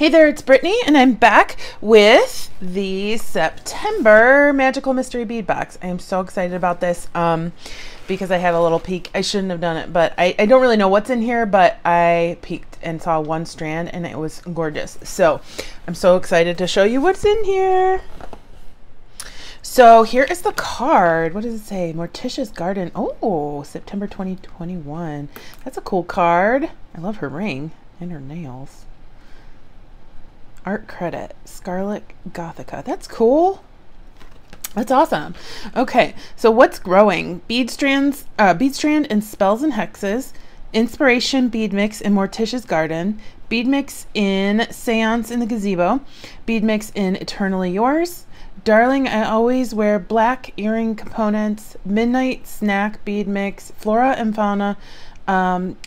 Hey there, it's Brittany, and I'm back with the September Magical Mystery Bead Box. I am so excited about this because I had a little peek. I shouldn't have done it, but I don't really know what's in here, but I peeked and saw one strand, and it was gorgeous. So I'm so excited to show you what's in here. So here is the card. What does it say? Morticia's Garden. Oh, September 2021. That's a cool card. I love her ring and her nails. Art credit, Scarlet Gothica. That's cool. That's awesome. Okay, so what's growing? Bead strand and Spells and Hexes, Inspiration bead mix in Morticia's Garden, bead mix in Seance in the Gazebo, bead mix in Eternally Yours, Darling, I Always Wear Black earring components, Midnight Snack bead mix, Flora and Fauna,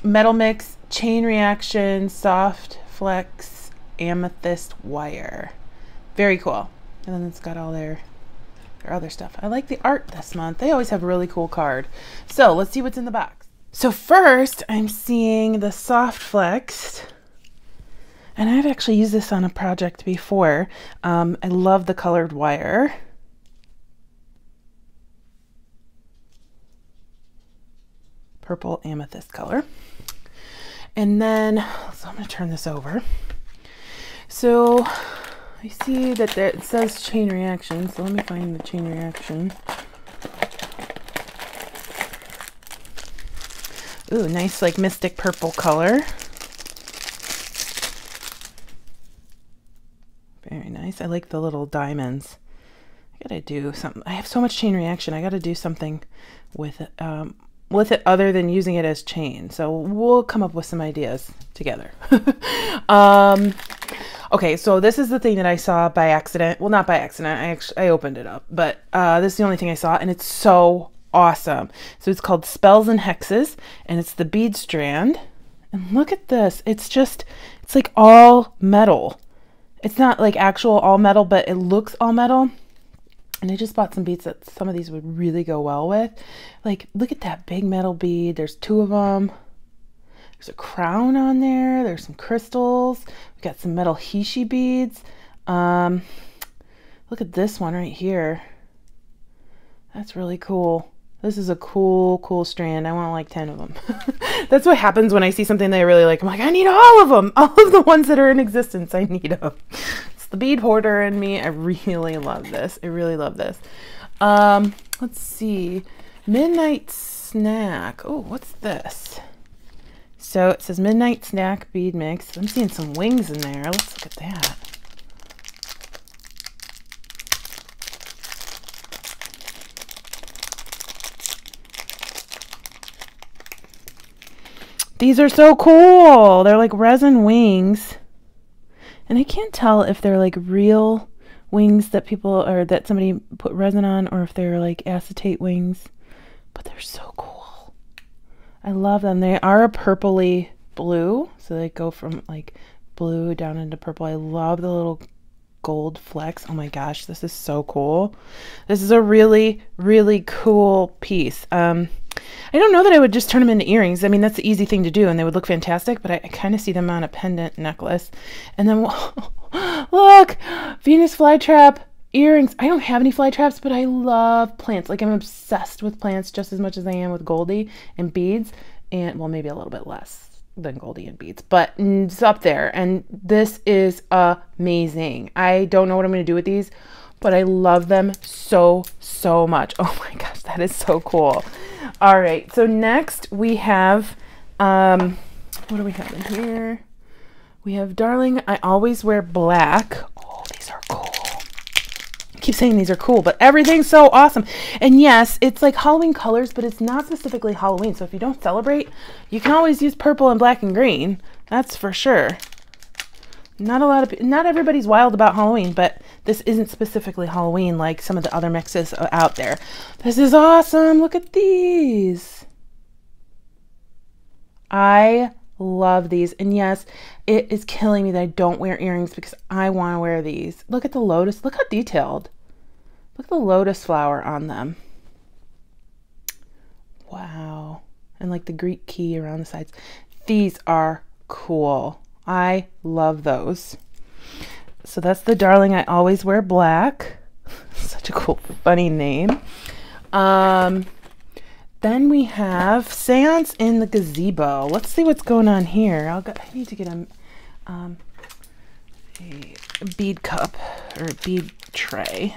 metal mix, Chain Reaction, Soft Flex, amethyst wire. Very cool. And then it's got all their other stuff. I like the art this month. They always have a really cool card. So let's see what's in the box. So first I'm seeing the Soft Flex, and I've actually used this on a project before. I love the colored wire. Purple amethyst color. And then, so I'm going to turn this over. So I see that it says Chain Reaction, so let me find the Chain Reaction. Ooh, nice like mystic purple color. Very nice. I like the little diamonds. I gotta do something. I have so much Chain Reaction. I gotta do something with it other than using it as chain. So we'll come up with some ideas together. Okay, so this is the thing that I saw by accident. Well, not by accident. I opened it up, but this is the only thing I saw, and it's so awesome. So it's called Spells and Hexes, and it's the bead strand. And look at this. It's just, it's like all metal. It's not like actual all metal, but it looks all metal. And I just bought some beads that some of these would really go well with. Like, look at that big metal bead. There's two of them. There's a crown on there. There's some crystals. We got some metal heishi beads. Look at this one right here. That's really cool. This is a cool strand. I want like 10 of them. That's what happens when I see something that I really like. I'm like, I need all of them. All of the ones that are in existence, I need them. It's the bead hoarder in me. I really love this. I really love this. Let's see. Midnight Snack. Oh, what's this? So it says Midnight Snack bead mix. I'm seeing some wings in there. Let's look at that. These are so cool. They're like resin wings. And I can't tell if they're like real wings that people, or that somebody put resin on, or if they're like acetate wings, but they're so cool. I love them. They are a purpley blue, so they go from like blue down into purple. I love the little gold flecks. Oh my gosh, this is so cool. This is a really cool piece. I don't know that I would just turn them into earrings. I mean, that's the easy thing to do, and they would look fantastic, but I kind of see them on a pendant necklace. And then, look, Venus flytrap earrings. I don't have any fly traps, but I love plants. Like, I'm obsessed with plants just as much as I am with Goldie and beads, and well, maybe a little bit less than Goldie and beads, but it's up there. And this is amazing. I don't know what I'm going to do with these, but I love them so much. Oh my gosh, that is so cool. All right, so next we have what do we have in here? We have Darling, I Always Wear Black. Oh, these are cool. Keep saying these are cool, but everything's so awesome. And yes, it's like Halloween colors, but it's not specifically Halloween. So if you don't celebrate, you can always use purple and black and green. That's for sure. Not everybody's wild about Halloween, but this isn't specifically Halloween like some of the other mixes out there. This is awesome. Look at these. I love these. And yes, it is killing me that I don't wear earrings because I want to wear these. Look at the lotus. Look how detailed. Look at the lotus flower on them. Wow. And like the Greek key around the sides. These are cool. I love those. So that's the Darling, I Always Wear Black. Such a cool, funny name. Then we have Seance in the Gazebo. Let's see what's going on here. I need to get a bead cup or a bead tray.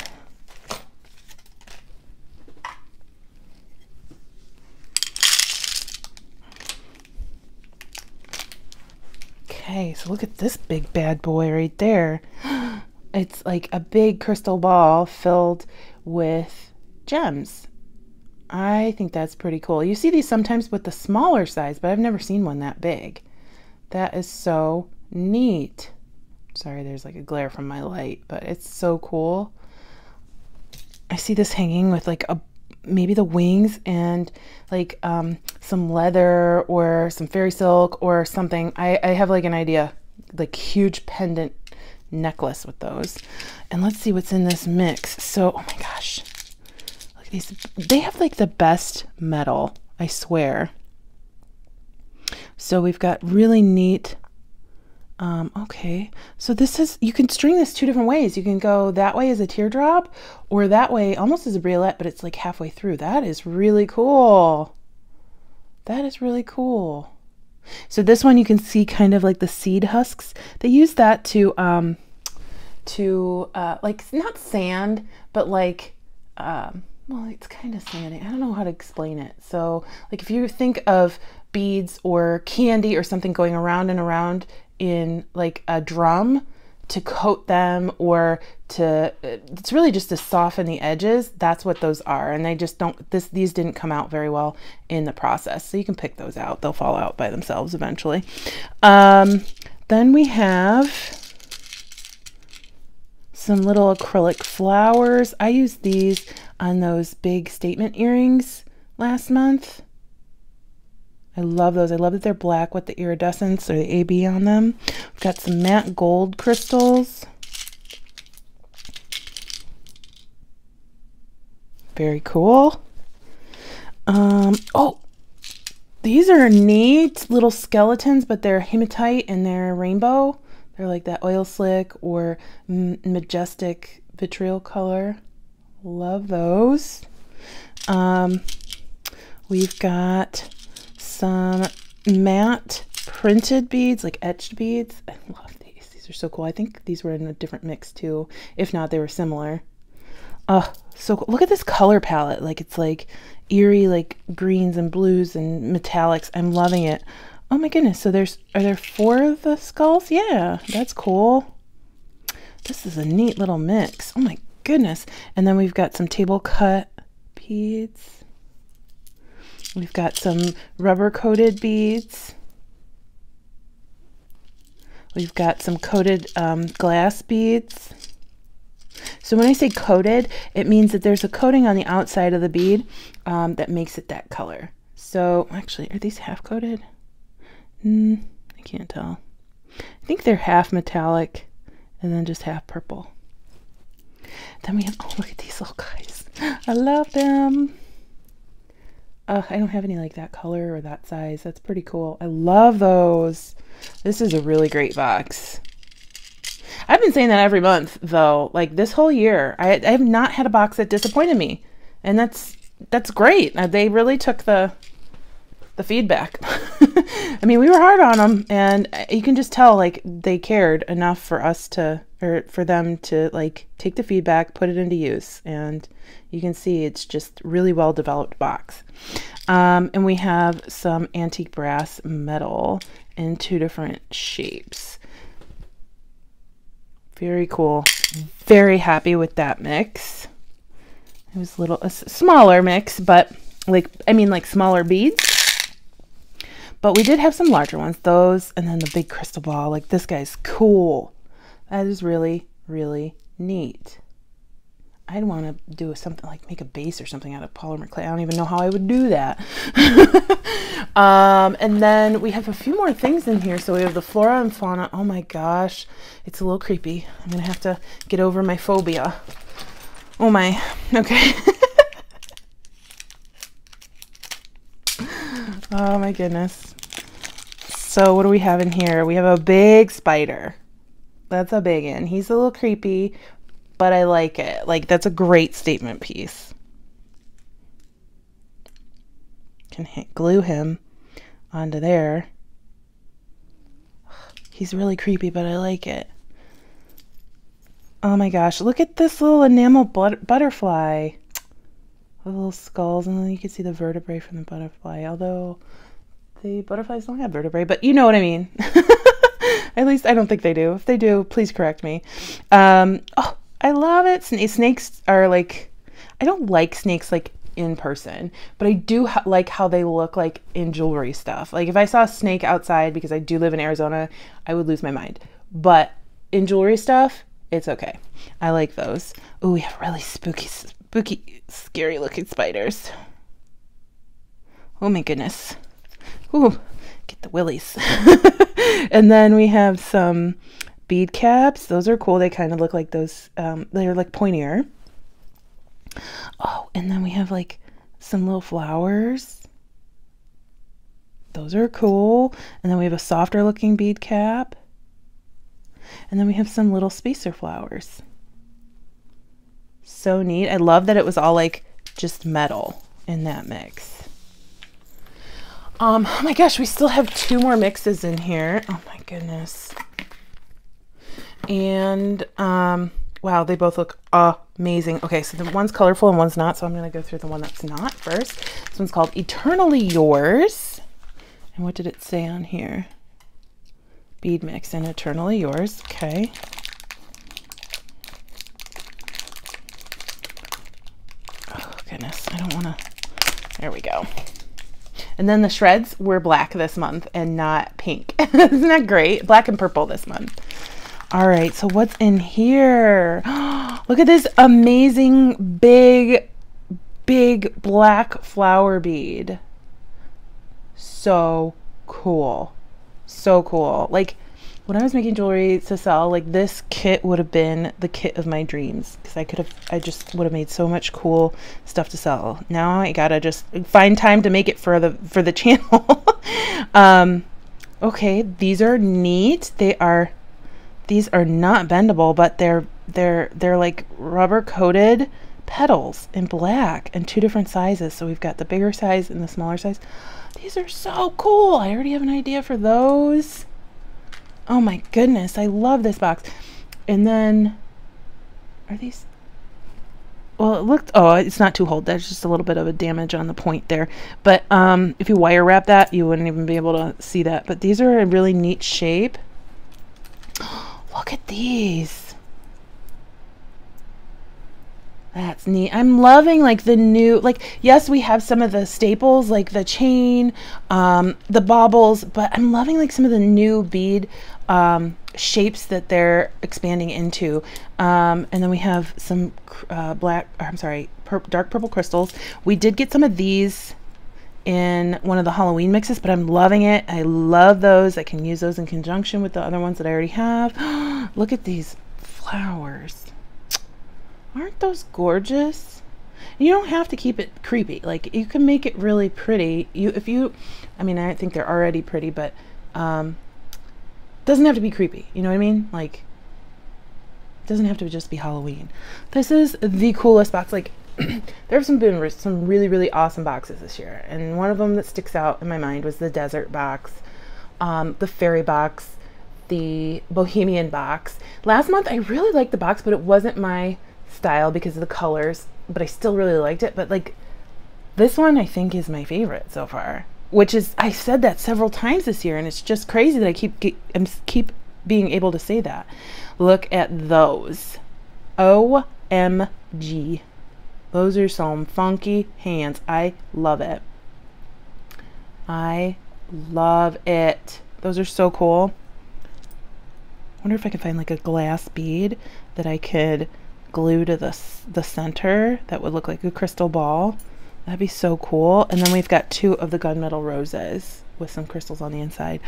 Okay, so look at this big bad boy right there. It's like a big crystal ball filled with gems. I think that's pretty cool. You see these sometimes with the smaller size, but I've never seen one that big. That is so neat. Sorry, there's like a glare from my light, but it's so cool. I see this hanging with like a maybe the wings and like some leather or some fairy silk or something. I have like an idea, like huge pendant necklace with those. And let's see what's in this mix. So, oh my gosh, look at these. They have like the best metal, I swear. So we've got really neat. Okay, so this is, you can string this two different ways. You can go that way as a teardrop or that way almost as a brillette, but it's like halfway through. That is really cool. That is really cool. So this one you can see kind of like the seed husks. They use that to like not sand, but like, well, it's kind of sandy. I don't know how to explain it. So like if you think of beads or candy or something going around and around in like a drum to coat them or to, it's really just to soften the edges. That's what those are. And they just don't, these didn't come out very well in the process. So you can pick those out. They'll fall out by themselves eventually. Then we have some little acrylic flowers. I used these on those big statement earrings last month. I love those. I love that they're black with the iridescence or the AB on them. We've got some matte gold crystals. Very cool. Oh, these are neat little skeletons, but they're hematite and they're rainbow. They're like that oil slick or majestic vitriol color. Love those. We've got some matte printed beads, like etched beads. I love these. These are so cool. I think these were in a different mix too. If not, they were similar. Oh, so cool. Look at this color palette. Like it's like eerie, like greens and blues and metallics. I'm loving it. Oh my goodness. So are there four of the skulls? Yeah, that's cool. This is a neat little mix. Oh my goodness. And then we've got some table cut beads. We've got some rubber coated beads. We've got some coated glass beads. So when I say coated, it means that there's a coating on the outside of the bead that makes it that color. So actually, are these half coated? I can't tell. I think they're half metallic and then just half purple. Then we have, oh, look at these little guys. I love them. I don't have any like that color or that size. That's pretty cool. I love those. This is a really great box. I've been saying that every month though, like this whole year. I have not had a box that disappointed me, and that's great. They really took the feedback. I mean, we were hard on them, and you can just tell like they cared enough for us to, or for them to like take the feedback, put it into use. And you can see it's just really well developed box. And we have some antique brass metal in two different shapes. Very cool. Very happy with that mix. It was a smaller mix, but like, I mean like smaller beads. But we did have some larger ones, those, and then the big crystal ball. Like this guy's cool. That is really, really neat. I'd want to do something like make a base or something out of polymer clay. I don't even know how I would do that. And then we have a few more things in here. So we have the Flora and Fauna. Oh my gosh, it's a little creepy. I'm going to have to get over my phobia. Oh my, okay. Oh my goodness. So what do we have in here? We have a big spider. That's a big one. He's a little creepy, but I like it. Like, that's a great statement piece. Can glue him onto there. He's really creepy, but I like it. Oh my gosh, look at this little enamel butterfly. The little skulls, and then you can see the vertebrae from the butterfly. Although the butterflies don't have vertebrae, but you know what I mean. At least I don't think they do. If they do, please correct me. Oh, I love it. Snakes are like, I don't like snakes like in person, but I do like how they look like in jewelry stuff. Like if I saw a snake outside, because I do live in Arizona, I would lose my mind. But in jewelry stuff, it's okay. I like those. Oh, we have really spooky, scary looking spiders. Oh my goodness. Ooh, get the willies. And then we have some bead caps. Those are cool. They kind of look like those, they're like pointier. Oh, and then we have like some little flowers. Those are cool. And then we have a softer looking bead cap. And then we have some little spacer flowers. So neat. I love that it was all like just metal in that mix. Oh my gosh, we still have two more mixes in here. Oh my goodness. And wow, they both look amazing. Okay, so the one's colorful and one's not, so I'm gonna go through the one that's not first. This one's called Eternally Yours. And what did it say on here? Bead mix and Eternally Yours, okay. Oh goodness, I don't wanna, there we go. And then the shreds were black this month and not pink. Isn't that great? Black and purple this month. All right, so what's in here? Look at this amazing big black flower bead. So cool. So cool. Like when I was making jewelry to sell, like this kit would have been the kit of my dreams, because I just would have made so much cool stuff to sell. Now I gotta just find time to make it for the channel. Okay, these are neat. These are not bendable, but they're like rubber coated petals in black and two different sizes. So we've got the bigger size and the smaller size. These are so cool. I already have an idea for those. Oh my goodness, I love this box. And then, are these, well, it looked, oh, it's not two-holed. That's just a little bit of a damage on the point there. But if you wire wrap that, you wouldn't even be able to see that. But these are a really neat shape. Look at these. That's neat. I'm loving like the new, like, yes, we have some of the staples, like the chain, the baubles, but I'm loving like some of the new bead shapes that they're expanding into. And then we have some dark purple crystals. We did get some of these in one of the Halloween mixes, but I'm loving it. I love those. I can use those in conjunction with the other ones that I already have. Look at these flowers. Aren't those gorgeous? You don't have to keep it creepy. Like you can make it really pretty. I mean, I think they're already pretty, but doesn't have to be creepy. You know what I mean? Like it doesn't have to just be Halloween. This is the coolest box. Like there have been some really, really awesome boxes this year. And one of them that sticks out in my mind was the desert box, the fairy box, the bohemian box. Last month, I really liked the box, but it wasn't my style because of the colors, but I still really liked it. But like this one I think is my favorite so far, which is, I said that several times this year, and it's just crazy that I keep being able to say that. Look at those. OMG, those are some funky hands. I love it. I love it. Those are so cool. I wonder if I can find like a glass bead that I could glue to the center that would look like a crystal ball. That'd be so cool. And then we've got two of the gunmetal roses with some crystals on the inside.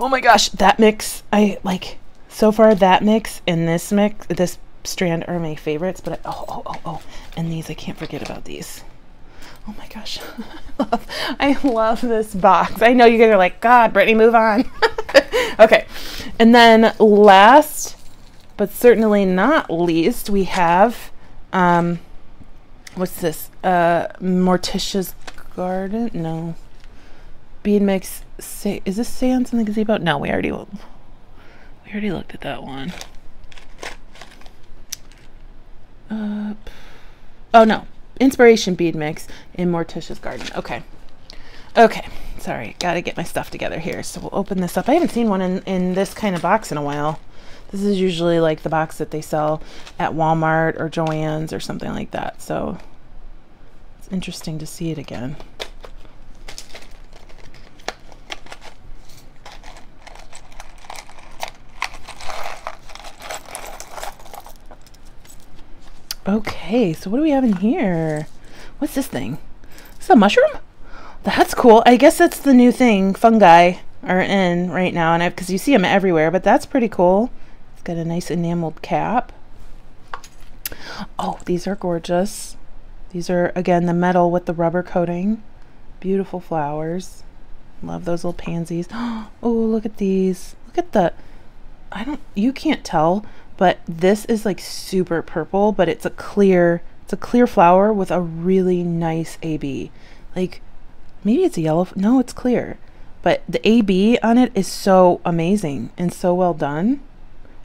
Oh my gosh, that mix, I like, so far that mix and this mix, this strand are my favorites, but oh, and these, I can't forget about these. Oh my gosh, I love this box. I know you guys are like, God, Brittany, move on. Okay, and then last But certainly not least, we have, what's this? Morticia's Garden? No. Bead Mix. Is this Seance in the Gazebo? No, we already looked at that one. Oh no, Inspiration Bead Mix in Morticia's Garden. Okay. Okay, sorry, gotta get my stuff together here. So we'll open this up. I haven't seen one in this kind of box in a while. This is usually like the box that they sell at Walmart or Joann's or something like that. So it's interesting to see it again. Okay, so what do we have in here? What's this thing? Is that a mushroom? That's cool. I guess that's the new thing. Fungi are in right now, and because you see them everywhere, but that's pretty cool. It's got a nice enameled cap. Oh, these are gorgeous. These are, again, the metal with the rubber coating. Beautiful flowers. Love those little pansies. Oh, look at these. Look at the, you can't tell, but this is like super purple, but it's a clear flower with a really nice AB. Like, maybe it's a yellow, no, it's clear. But the AB on it is so amazing and so well done.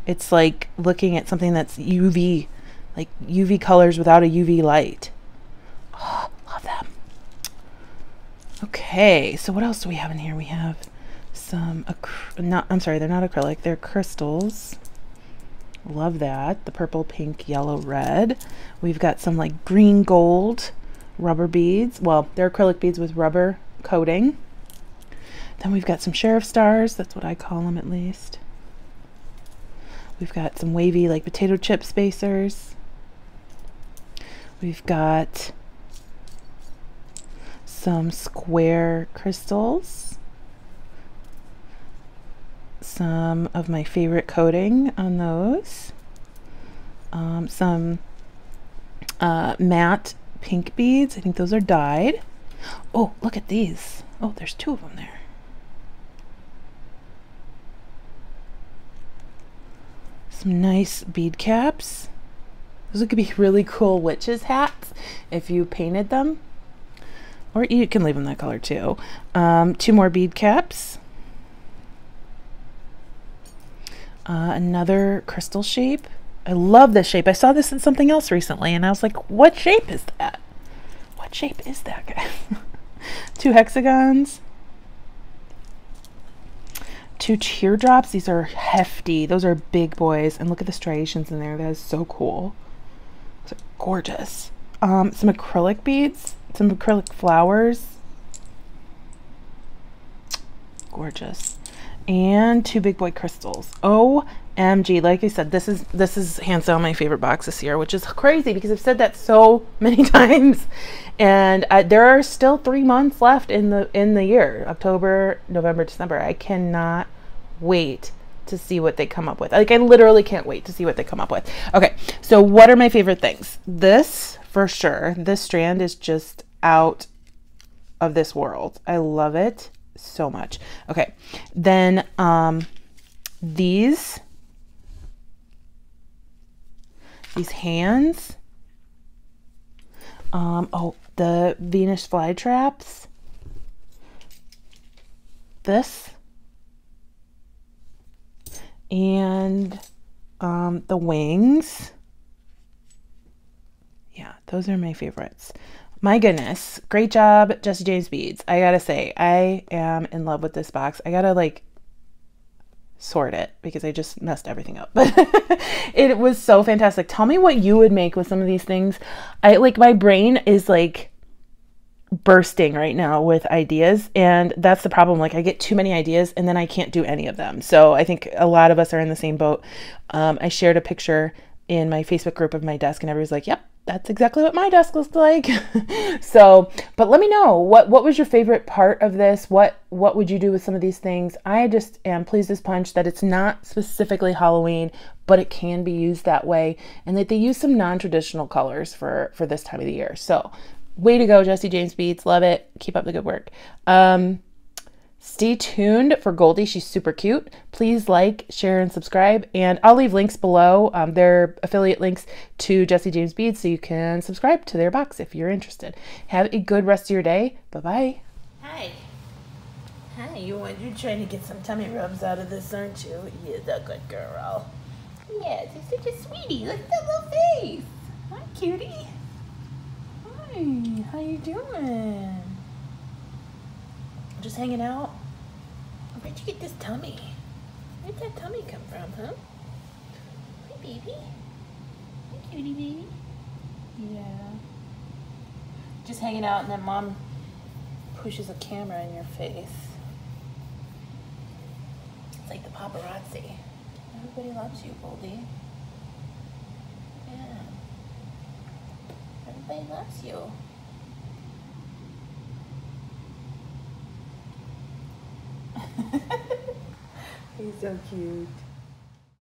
It's like looking at something that's UV, like UV colors without a UV light. Oh, love them. Okay, so what else do we have in here? We have some, I'm sorry, they're not acrylic, they're crystals. Love that, the purple, pink, yellow, red. We've got some like green gold rubber beads. Well, they're acrylic beads with rubber coating. Then we've got some sheriff stars. That's what I call them, at least. We've got some wavy, like potato chip spacers. We've got some square crystals. Some of my favorite coating on those. Some matte pink beads. I think those are dyed. Oh, look at these. Oh, there's two of them there. Some nice bead caps. Those could be really cool witches' hats if you painted them. Or you can leave them that color too. Two more bead caps. Another crystal shape. I love this shape. I saw this in something else recently and I was like, what shape is that? What shape is that, guys? Two hexagons. Two teardrops. These are hefty. Those are big boys. And look at the striations in there. That is so cool. Those are gorgeous. Some acrylic beads. Some acrylic flowers. Gorgeous. And two big boy crystals. OMG, like I said, this is hands down my favorite box this year, which is crazy because I've said that so many times, and there are still 3 months left in the year. October, November, December. I cannot wait to see what they come up with. Like, I literally can't wait to see what they come up with. Okay, so what are my favorite things? This, for sure. This strand is just out of this world. I love it so much. Okay, then these hands, oh, the Venus fly traps, this, and the wings. Yeah, those are my favorites. My goodness, great job, Jesse James Beads. I gotta say, I am in love with this box. I gotta like sort it because I just messed everything up, but it was so fantastic. Tell me what you would make with some of these things. I like, my brain is like bursting right now with ideas, and that's the problem. Like, I get too many ideas and then I can't do any of them. So I think a lot of us are in the same boat. I shared a picture in my Facebook group of my desk and everybody's like, yep, that's exactly what my desk looks like. So, but let me know what was your favorite part of this? What would you do with some of these things? I just am pleased as punch that it's not specifically Halloween, but it can be used that way, and that they use some non-traditional colors for this time of the year. So way to go, Jesse James Beads. Love it. Keep up the good work. Stay tuned for Goldie. She's super cute. Please like, share, and subscribe. And I'll leave links below. They're affiliate links to Jesse James Beads, so you can subscribe to their box if you're interested. Have a good rest of your day. Bye-bye. Hi. Hi, you're trying to get some tummy rubs out of this, aren't you? You're a good girl. Yes, you're such a sweetie. Look at that little face. Hi, cutie. Hi, how you doing? Just hanging out? Where'd you get this tummy? Where'd that tummy come from, huh? Hi, baby. Hi, cutie baby. Yeah. Just hanging out, and then Mom pushes a camera in your face. It's like the paparazzi. Everybody loves you, Goldie. Yeah. Everybody loves you. He's so cute.